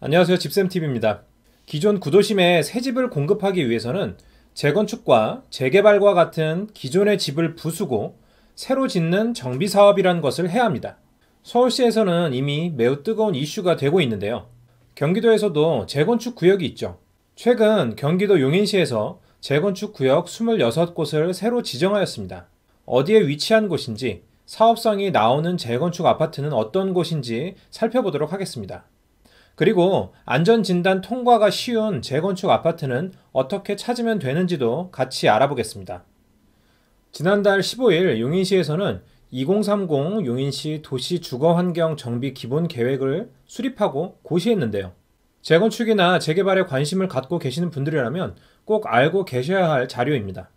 안녕하세요. 집쌤TV입니다. 기존 구도심에 새 집을 공급하기 위해서는 재건축과 재개발과 같은 기존의 집을 부수고 새로 짓는 정비사업이란 것을 해야 합니다. 서울시에서는 이미 매우 뜨거운 이슈가 되고 있는데요. 경기도에서도 재건축 구역이 있죠. 최근 경기도 용인시에서 재건축 구역 26곳을 새로 지정하였습니다. 어디에 위치한 곳인지, 사업성이 나오는 재건축 아파트는 어떤 곳인지 살펴보도록 하겠습니다. 그리고 안전진단 통과가 쉬운 재건축 아파트는 어떻게 찾으면 되는지도 같이 알아보겠습니다. 지난달 15일 용인시에서는 2030 용인시 도시주거환경정비기본계획을 수립하고 고시했는데요. 재건축이나 재개발에 관심을 갖고 계시는 분들이라면 꼭 알고 계셔야 할 자료입니다.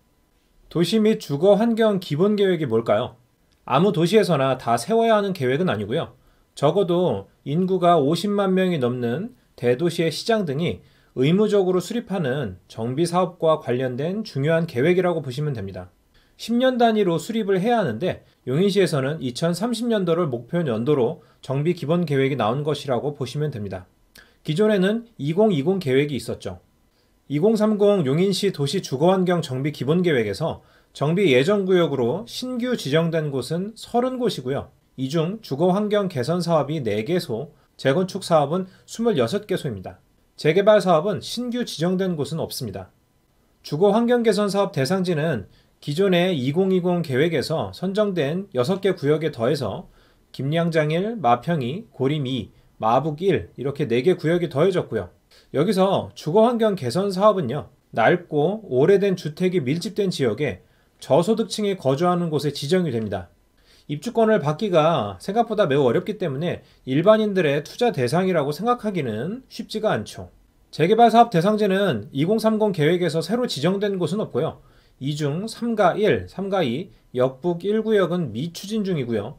도시 및 주거환경기본계획이 뭘까요? 아무 도시에서나 다 세워야 하는 계획은 아니고요. 적어도 인구가 50만 명이 넘는 대도시의 시장 등이 의무적으로 수립하는 정비사업과 관련된 중요한 계획이라고 보시면 됩니다. 10년 단위로 수립을 해야 하는데 용인시에서는 2030년도를 목표 연도로 정비기본계획이 나온 것이라고 보시면 됩니다. 기존에는 2020 계획이 있었죠. 2030 용인시 도시주거환경정비기본계획에서 정비예정구역으로 신규 지정된 곳은 30곳이고요. 이 중 주거환경개선사업이 4개소, 재건축사업은 26개소입니다. 재개발사업은 신규 지정된 곳은 없습니다. 주거환경개선사업 대상지는 기존의 2020 계획에서 선정된 6개 구역에 더해서 김양장 1, 마평 2, 고림 2, 마북 1 이렇게 4개 구역이 더해졌고요. 여기서 주거환경개선사업은요, 낡고 오래된 주택이 밀집된 지역에 저소득층이 거주하는 곳에 지정이 됩니다. 입주권을 받기가 생각보다 매우 어렵기 때문에 일반인들의 투자 대상이라고 생각하기는 쉽지가 않죠. 재개발 사업 대상지는 2030 계획에서 새로 지정된 곳은 없고요. 이 중 3가 1, 3가 2, 역북 1구역은 미추진 중이고요.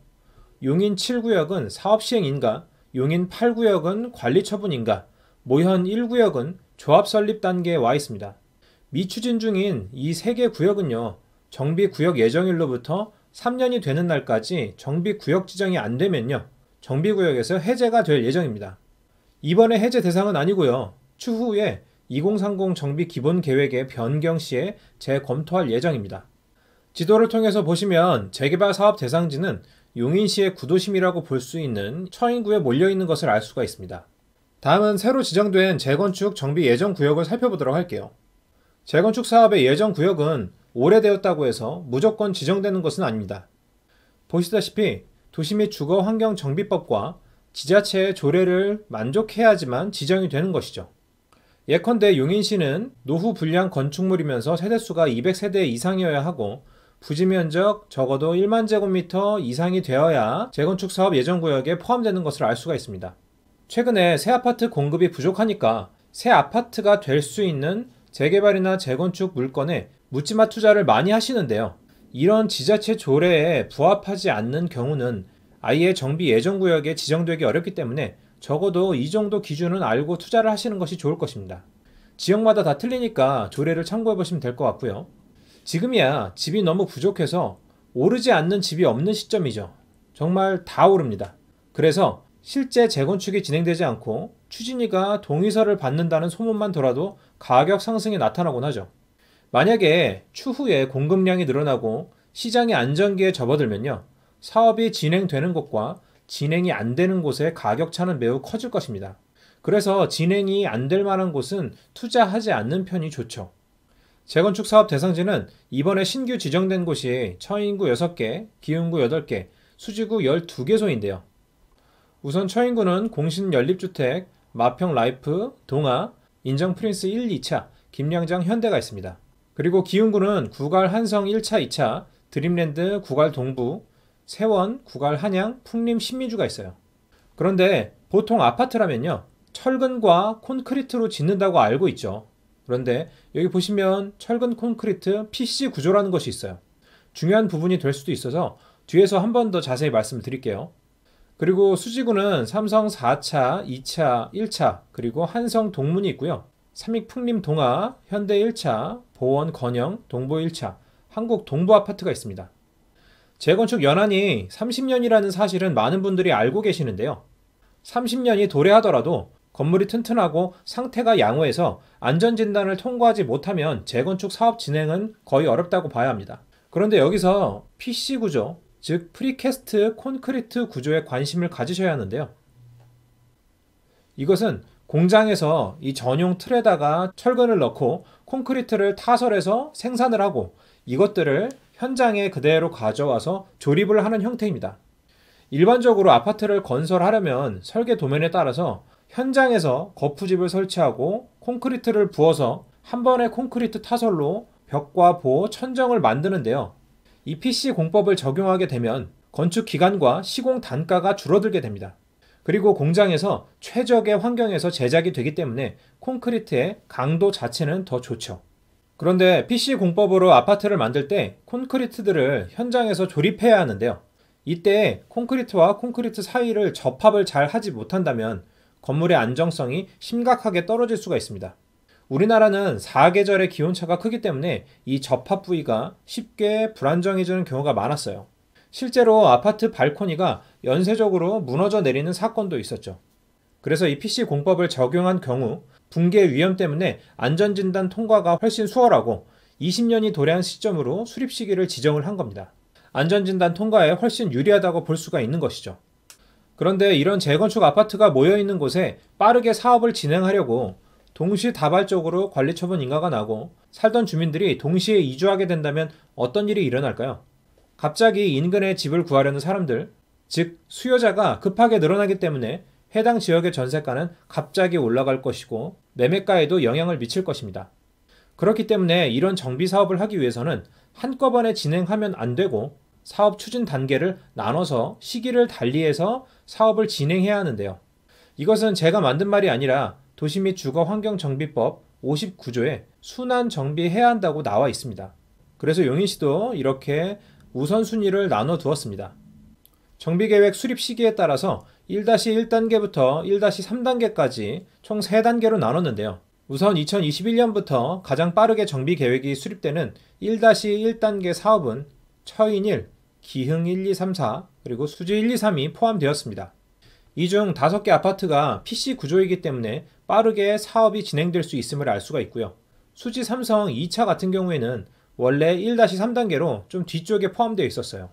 용인 7구역은 사업시행 인가, 용인 8구역은 관리처분 인가, 모현 1구역은 조합설립 단계에 와 있습니다. 미추진 중인 이 3개 구역은요, 정비구역 예정일로부터 3년이 되는 날까지 정비구역 지정이 안되면요, 정비구역에서 해제가 될 예정입니다. 이번에 해제 대상은 아니고요, 추후에 2030 정비기본계획의 변경 시에 재검토할 예정입니다. 지도를 통해서 보시면 재개발 사업 대상지는 용인시의 구도심이라고 볼 수 있는 처인구에 몰려있는 것을 알 수가 있습니다. 다음은 새로 지정된 재건축 정비 예정 구역을 살펴보도록 할게요. 재건축 사업의 예정 구역은 오래되었다고 해서 무조건 지정되는 것은 아닙니다. 보시다시피 도시 및 주거환경정비법과 지자체의 조례를 만족해야지만 지정이 되는 것이죠. 예컨대 용인시는 노후 불량 건축물이면서 세대수가 200세대 이상이어야 하고 부지면적 적어도 1만 제곱미터 이상이 되어야 재건축사업 예정구역에 포함되는 것을 알 수가 있습니다. 최근에 새 아파트 공급이 부족하니까 새 아파트가 될 수 있는 재개발이나 재건축 물건에 묻지마 투자를 많이 하시는데요. 이런 지자체 조례에 부합하지 않는 경우는 아예 정비 예정구역에 지정되기 어렵기 때문에 적어도 이 정도 기준은 알고 투자를 하시는 것이 좋을 것입니다. 지역마다 다 틀리니까 조례를 참고해 보시면 될 것 같고요. 지금이야 집이 너무 부족해서 오르지 않는 집이 없는 시점이죠. 정말 다 오릅니다. 그래서 실제 재건축이 진행되지 않고 추진위가 동의서를 받는다는 소문만 돌아도 가격 상승이 나타나곤 하죠. 만약에 추후에 공급량이 늘어나고 시장이 안정기에 접어들면요, 사업이 진행되는 곳과 진행이 안 되는 곳의 가격차는 매우 커질 것입니다. 그래서 진행이 안 될 만한 곳은 투자하지 않는 편이 좋죠. 재건축 사업 대상지는 이번에 신규 지정된 곳이 처인구 6개, 기흥구 8개, 수지구 12개소인데요. 우선 처인구는 공신연립주택, 마평라이프, 동아, 인정프린스 1, 2차, 김양장 현대가 있습니다. 그리고 기흥구는 구갈 한성 1차, 2차, 드림랜드, 구갈동부, 세원, 구갈한양, 풍림, 신미주가 있어요. 그런데 보통 아파트라면요, 철근과 콘크리트로 짓는다고 알고 있죠. 그런데 여기 보시면 철근 콘크리트 PC구조라는 것이 있어요. 중요한 부분이 될 수도 있어서 뒤에서 한 번 더 자세히 말씀을 드릴게요. 그리고 수지구는 삼성 4차, 2차, 1차, 그리고 한성 동문이 있고요. 삼익풍림동아, 현대 1차, 보원건영, 동부 1차, 한국 동부 아파트가 있습니다. 재건축 연한이 30년이라는 사실은 많은 분들이 알고 계시는데요. 30년이 도래하더라도 건물이 튼튼하고 상태가 양호해서 안전진단을 통과하지 못하면 재건축 사업 진행은 거의 어렵다고 봐야 합니다. 그런데 여기서 PC구조, 즉 프리캐스트 콘크리트 구조에 관심을 가지셔야 하는데요. 이것은 공장에서 이 전용 틀에다가 철근을 넣고 콘크리트를 타설해서 생산을 하고 이것들을 현장에 그대로 가져와서 조립을 하는 형태입니다. 일반적으로 아파트를 건설하려면 설계 도면에 따라서 현장에서 거푸집을 설치하고 콘크리트를 부어서 한 번의 콘크리트 타설로 벽과 보호, 천정을 만드는데요. 이 PC 공법을 적용하게 되면 건축 기간과 시공 단가가 줄어들게 됩니다. 그리고 공장에서 최적의 환경에서 제작이 되기 때문에 콘크리트의 강도 자체는 더 좋죠. 그런데 PC 공법으로 아파트를 만들 때 콘크리트들을 현장에서 조립해야 하는데요. 이때 콘크리트와 콘크리트 사이를 접합을 잘 하지 못한다면 건물의 안정성이 심각하게 떨어질 수가 있습니다. 우리나라는 사계절의 기온차가 크기 때문에 이 접합 부위가 쉽게 불안정해지는 경우가 많았어요. 실제로 아파트 발코니가 연쇄적으로 무너져 내리는 사건도 있었죠. 그래서 이 PC 공법을 적용한 경우 붕괴 위험 때문에 안전진단 통과가 훨씬 수월하고 20년이 도래한 시점으로 수립 시기를 지정을 한 겁니다. 안전진단 통과에 훨씬 유리하다고 볼 수가 있는 것이죠. 그런데 이런 재건축 아파트가 모여있는 곳에 빠르게 사업을 진행하려고 동시다발적으로 관리처분 인가가 나고 살던 주민들이 동시에 이주하게 된다면 어떤 일이 일어날까요? 갑자기 인근에 집을 구하려는 사람들, 즉 수요자가 급하게 늘어나기 때문에 해당 지역의 전세가는 갑자기 올라갈 것이고 매매가에도 영향을 미칠 것입니다. 그렇기 때문에 이런 정비 사업을 하기 위해서는 한꺼번에 진행하면 안 되고 사업 추진 단계를 나눠서 시기를 달리해서 사업을 진행해야 하는데요. 이것은 제가 만든 말이 아니라 도시 및 주거 환경 정비법 59조에 순환 정비해야 한다고 나와 있습니다. 그래서 용인시도 이렇게 우선순위를 나눠 두었습니다. 정비계획 수립 시기에 따라서 1-1단계부터 1-3단계까지 총 3단계로 나눴는데요. 우선 2021년부터 가장 빠르게 정비계획이 수립되는 1-1단계 사업은 처인 1, 기흥 1, 2, 3, 4, 그리고 수지 1, 2, 3이 포함되었습니다. 이 중 5개 아파트가 PC 구조이기 때문에 빠르게 사업이 진행될 수 있음을 알 수가 있고요. 수지 삼성 2차 같은 경우에는 원래 1-3단계로 좀 뒤쪽에 포함되어 있었어요.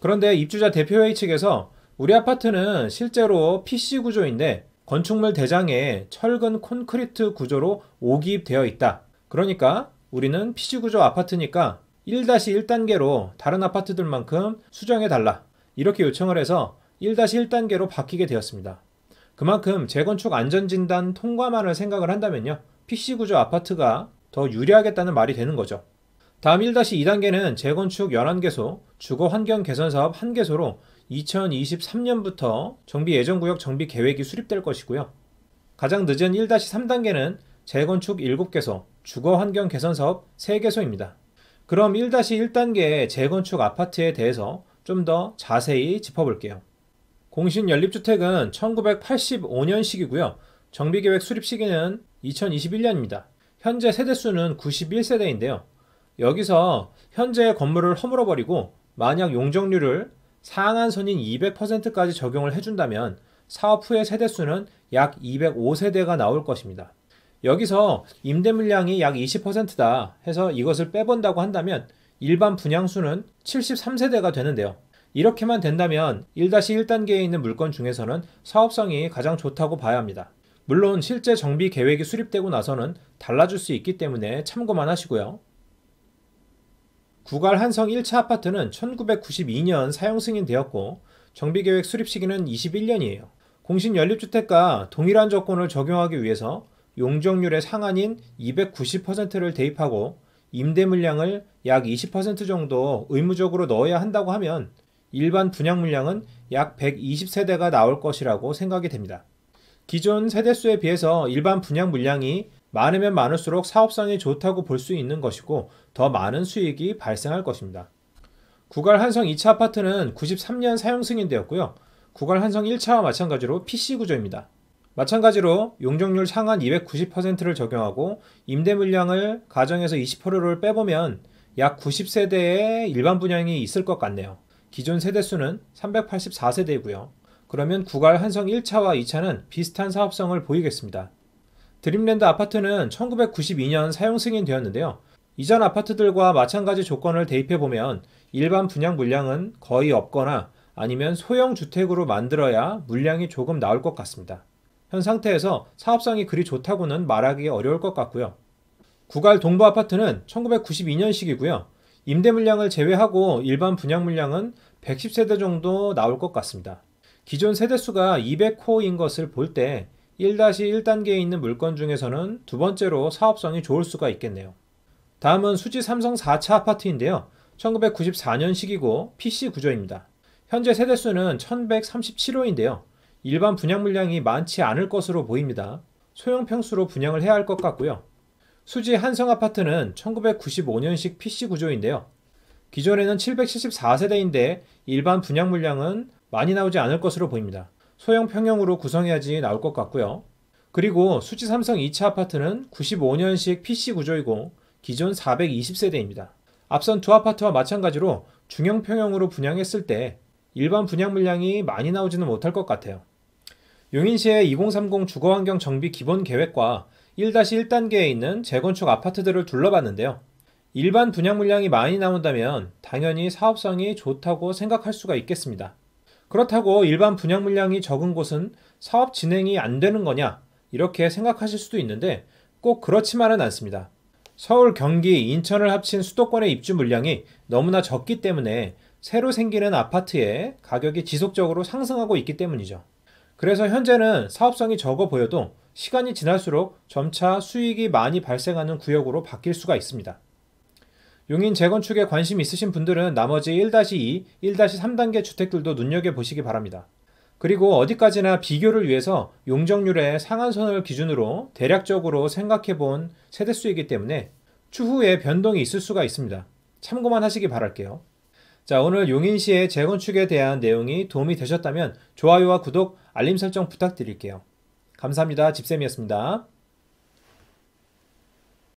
그런데 입주자 대표회의 측에서 우리 아파트는 실제로 PC 구조인데 건축물 대장에 철근 콘크리트 구조로 오기입되어 있다. 그러니까 우리는 PC 구조 아파트니까 1-1단계로 다른 아파트들만큼 수정해달라. 이렇게 요청을 해서 1-1단계로 바뀌게 되었습니다. 그만큼 재건축 안전진단 통과만을 생각을 한다면요. PC 구조 아파트가 더 유리하겠다는 말이 되는 거죠. 다음 1-2단계는 재건축 11개소, 주거환경 개선사업 1개소로 2023년부터 정비예정구역 정비계획이 수립될 것이고요. 가장 늦은 1-3단계는 재건축 7개소, 주거환경 개선사업 3개소입니다. 그럼 1-1단계의 재건축 아파트에 대해서 좀 더 자세히 짚어볼게요. 공신연립주택은 1985년식이고요. 정비계획 수립시기는 2021년입니다. 현재 세대수는 91세대인데요. 여기서 현재의 건물을 허물어버리고 만약 용적률을 상한선인 200%까지 적용을 해준다면 사업 후의 세대수는 약 205세대가 나올 것입니다. 여기서 임대 물량이 약 20%다 해서 이것을 빼본다고 한다면 일반 분양수는 73세대가 되는데요. 이렇게만 된다면 1-1단계에 있는 물건 중에서는 사업성이 가장 좋다고 봐야 합니다. 물론 실제 정비 계획이 수립되고 나서는 달라질 수 있기 때문에 참고만 하시고요. 구갈 한성 1차 아파트는 1992년 사용 승인되었고 정비계획 수립 시기는 21년이에요. 공신연립주택과 동일한 조건을 적용하기 위해서 용적률의 상한인 290%를 대입하고 임대 물량을 약 20% 정도 의무적으로 넣어야 한다고 하면 일반 분양 물량은 약 120세대가 나올 것이라고 생각이 됩니다. 기존 세대수에 비해서 일반 분양 물량이 많으면 많을수록 사업성이 좋다고 볼 수 있는 것이고 더 많은 수익이 발생할 것입니다. 구갈 한성 2차 아파트는 93년 사용 승인되었고요. 구갈 한성 1차와 마찬가지로 PC 구조입니다. 마찬가지로 용적률 상한 290%를 적용하고 임대 물량을 가정에서 20%를 빼보면 약 90세대의 일반 분양이 있을 것 같네요. 기존 세대수는 384세대이고요. 그러면 구갈 한성 1차와 2차는 비슷한 사업성을 보이겠습니다. 드림랜드 아파트는 1992년 사용 승인되었는데요. 이전 아파트들과 마찬가지 조건을 대입해보면 일반 분양 물량은 거의 없거나 아니면 소형 주택으로 만들어야 물량이 조금 나올 것 같습니다. 현 상태에서 사업성이 그리 좋다고는 말하기 어려울 것 같고요. 구갈동부 아파트는 1992년식이고요. 임대 물량을 제외하고 일반 분양 물량은 110세대 정도 나올 것 같습니다. 기존 세대수가 200호인 것을 볼 때 1-1단계에 있는 물건 중에서는 두 번째로 사업성이 좋을 수가 있겠네요. 다음은 수지 삼성 4차 아파트인데요. 1994년식이고 PC구조입니다. 현재 세대수는 1137호인데요. 일반 분양 물량이 많지 않을 것으로 보입니다. 소형 평수로 분양을 해야 할 것 같고요. 수지 한성 아파트는 1995년식 PC구조인데요. 기존에는 774세대인데 일반 분양 물량은 많이 나오지 않을 것으로 보입니다. 소형 평형으로 구성해야지 나올 것 같고요. 그리고 수지 삼성 2차 아파트는 95년식 PC구조이고 기존 420세대입니다. 앞선 두 아파트와 마찬가지로 중형 평형으로 분양했을 때 일반 분양 물량이 많이 나오지는 못할 것 같아요. 용인시의 2030 주거환경 정비 기본 계획과 1-1단계에 있는 재건축 아파트들을 둘러봤는데요. 일반 분양 물량이 많이 나온다면 당연히 사업성이 좋다고 생각할 수가 있겠습니다. 그렇다고 일반 분양 물량이 적은 곳은 사업 진행이 안 되는 거냐 이렇게 생각하실 수도 있는데 꼭 그렇지만은 않습니다. 서울, 경기, 인천을 합친 수도권의 입주 물량이 너무나 적기 때문에 새로 생기는 아파트의 가격이 지속적으로 상승하고 있기 때문이죠. 그래서 현재는 사업성이 적어 보여도 시간이 지날수록 점차 수익이 많이 발생하는 구역으로 바뀔 수가 있습니다. 용인 재건축에 관심 있으신 분들은 나머지 1-2, 1-3단계 주택들도 눈여겨보시기 바랍니다. 그리고 어디까지나 비교를 위해서 용적률의 상한선을 기준으로 대략적으로 생각해본 세대수이기 때문에 추후에 변동이 있을 수가 있습니다. 참고만 하시기 바랄게요. 자, 오늘 용인시의 재건축에 대한 내용이 도움이 되셨다면 좋아요와 구독, 알림 설정 부탁드릴게요. 감사합니다. 집쌤이었습니다.